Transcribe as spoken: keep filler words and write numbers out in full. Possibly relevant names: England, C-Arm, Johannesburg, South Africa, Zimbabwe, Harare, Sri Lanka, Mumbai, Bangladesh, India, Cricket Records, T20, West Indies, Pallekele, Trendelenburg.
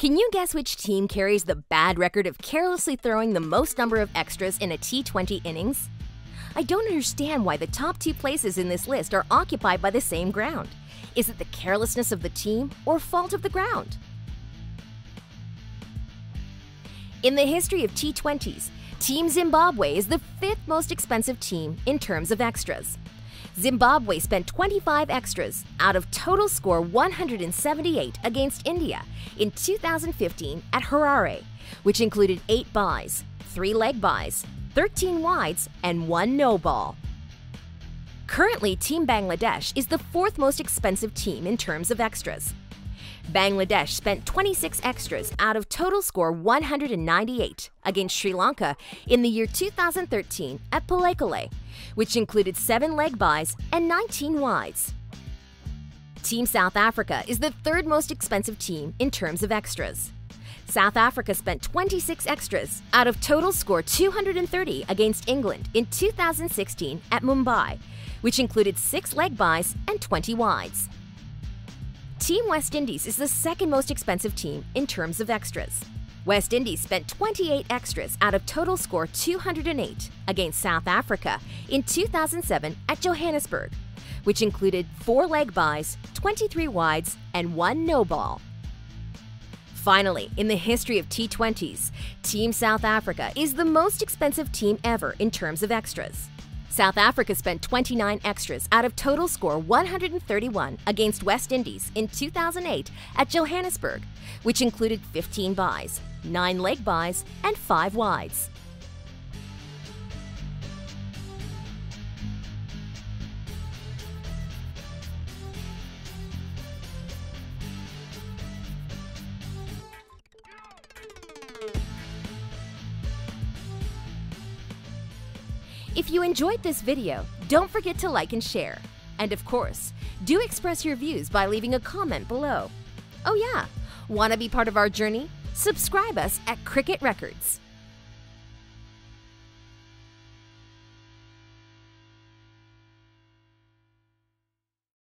Can you guess which team carries the bad record of carelessly throwing the most number of extras in a T twenty innings? I don't understand why the top two places in this list are occupied by the same ground. Is it the carelessness of the team or fault of the ground? In the history of T twenties, Team Zimbabwe is the fifth most expensive team in terms of extras. Zimbabwe spent twenty-five extras out of total score one hundred seventy-eight against India in two thousand fifteen at Harare, which included eight buys, three leg buys, thirteen wides, and one no ball. Currently, Team Bangladesh is the fourth most expensive team in terms of extras. Bangladesh spent twenty-six extras out of total score one hundred ninety-eight against Sri Lanka in the year two thousand thirteen at Pallekele, which included seven leg buys and nineteen wides. Team South Africa is the third most expensive team in terms of extras. South Africa spent twenty-six extras out of total score two hundred thirty against England in two thousand sixteen at Mumbai, which included six leg buys and twenty wides. Team West Indies is the second most expensive team in terms of extras. West Indies spent twenty-eight extras out of total score two hundred eight against South Africa in two thousand seven at Johannesburg, which included four leg buys, twenty-three wides, and one no ball. Finally, in the history of T twenties, Team South Africa is the most expensive team ever in terms of extras. South Africa spent twenty-nine extras out of total score one hundred thirty-one against West Indies in two thousand eight at Johannesburg, which included fifteen buys, nine leg buys, and five wides. If you enjoyed this video, don't forget to like and share. And of course, do express your views by leaving a comment below. Oh yeah, want to be part of our journey? Subscribe us at Cricket Records.